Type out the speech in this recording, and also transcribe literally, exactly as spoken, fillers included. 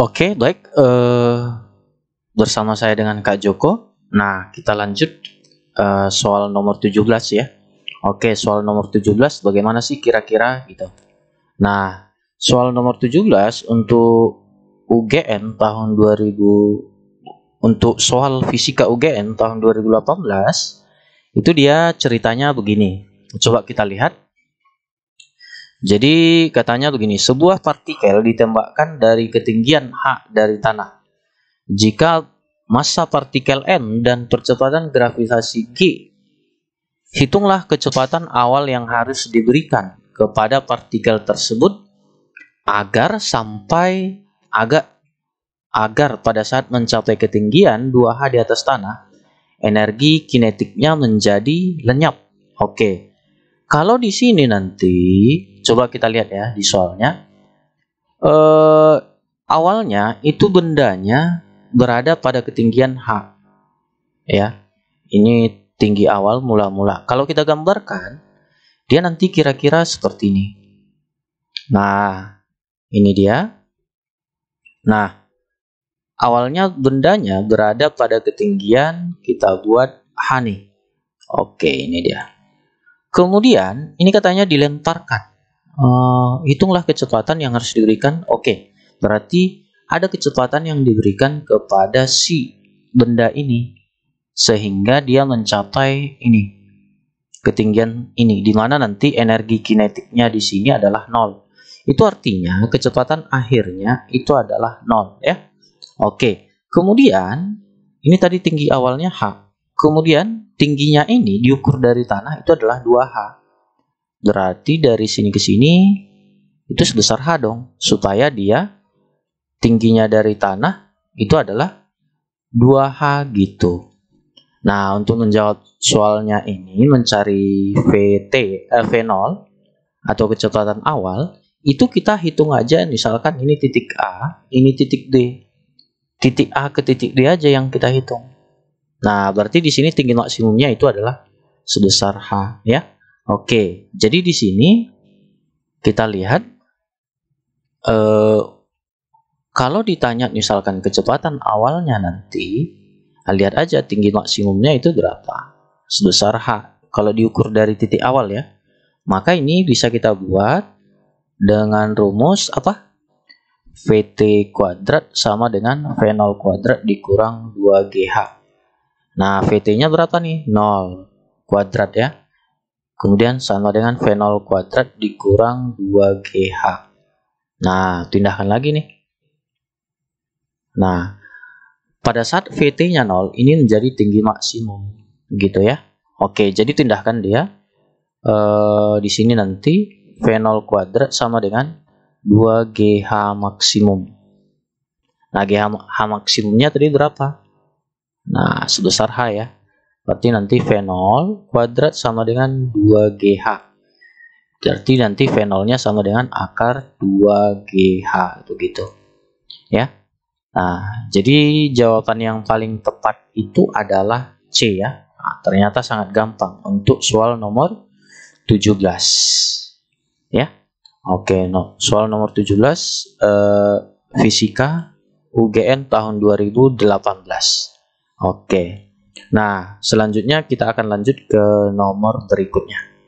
Oke, baik. Uh, bersama saya dengan Kak Joko. Nah, kita lanjut uh, soal nomor tujuh belas ya. Oke, soal nomor tujuh belas bagaimana sih kira-kira gitu. Nah, soal nomor tujuh belas untuk U G M tahun dua ribu untuk soal fisika U G M tahun dua ribu delapan belas itu dia ceritanya begini. Coba kita lihat. Jadi katanya begini, sebuah partikel ditembakkan dari ketinggian h dari tanah. Jika massa partikel m dan percepatan gravitasi g, hitunglah kecepatan awal yang harus diberikan kepada partikel tersebut agar sampai agak agar pada saat mencapai ketinggian dua h di atas tanah, energi kinetiknya menjadi lenyap. Oke. Kalau di sini nanti, coba kita lihat ya di soalnya. Eh, awalnya itu bendanya berada pada ketinggian h. Ya, ini tinggi awal mula-mula. Kalau kita gambarkan, dia nanti kira-kira seperti ini. Nah, ini dia. Nah, awalnya bendanya berada pada ketinggian, kita buat h nih. Oke, ini dia. Kemudian, ini katanya dilemparkan. Uh, hitunglah kecepatan yang harus diberikan. Oke, berarti ada kecepatan yang diberikan kepada si benda ini. Sehingga dia mencapai ini. Ketinggian ini. Dimana nanti energi kinetiknya di sini adalah nol. Itu artinya kecepatan akhirnya itu adalah nol. Ya. Oke, kemudian ini tadi tinggi awalnya h. Kemudian tingginya ini diukur dari tanah itu adalah dua h. Berarti dari sini ke sini itu sebesar h dong. Supaya dia tingginya dari tanah itu adalah dua h gitu. Nah, untuk menjawab soalnya ini mencari V T, eh, V nol atau kecepatan awal, itu kita hitung aja misalkan ini titik A, ini titik D. Titik A ke titik D aja yang kita hitung. Nah, berarti di sini tinggi maksimumnya itu adalah sebesar h, ya. Oke, jadi di sini kita lihat eh, kalau ditanya misalkan kecepatan awalnya nanti, lihat aja tinggi maksimumnya itu berapa, sebesar h. Kalau diukur dari titik awal ya, maka ini bisa kita buat dengan rumus apa? Vt kuadrat sama dengan V nol kuadrat dikurang dua G H. Nah, V T-nya berapa nih? nol kuadrat ya. Kemudian sama dengan V nol kuadrat dikurang dua G H. Nah, pindahkan lagi nih. Nah, pada saat V T-nya nol, ini menjadi tinggi maksimum. Gitu ya. Oke, jadi pindahkan dia. E, di sini nanti V nol kuadrat sama dengan dua G H maksimum. Nah, G H maksimumnya tadi berapa? Nah, sebesar h ya. Berarti nanti V nol kuadrat sama dengan dua G H. Berarti nanti V nol-nya sama dengan akar dua G H. Begitu. Ya. Nah, jadi jawaban yang paling tepat itu adalah C ya. Nah, ternyata sangat gampang untuk soal nomor tujuh belas. Ya. Oke, no. Soal nomor tujuh belas eh, fisika U G M tahun dua ribu delapan belas. Oke, nah selanjutnya kita akan lanjut ke nomor berikutnya.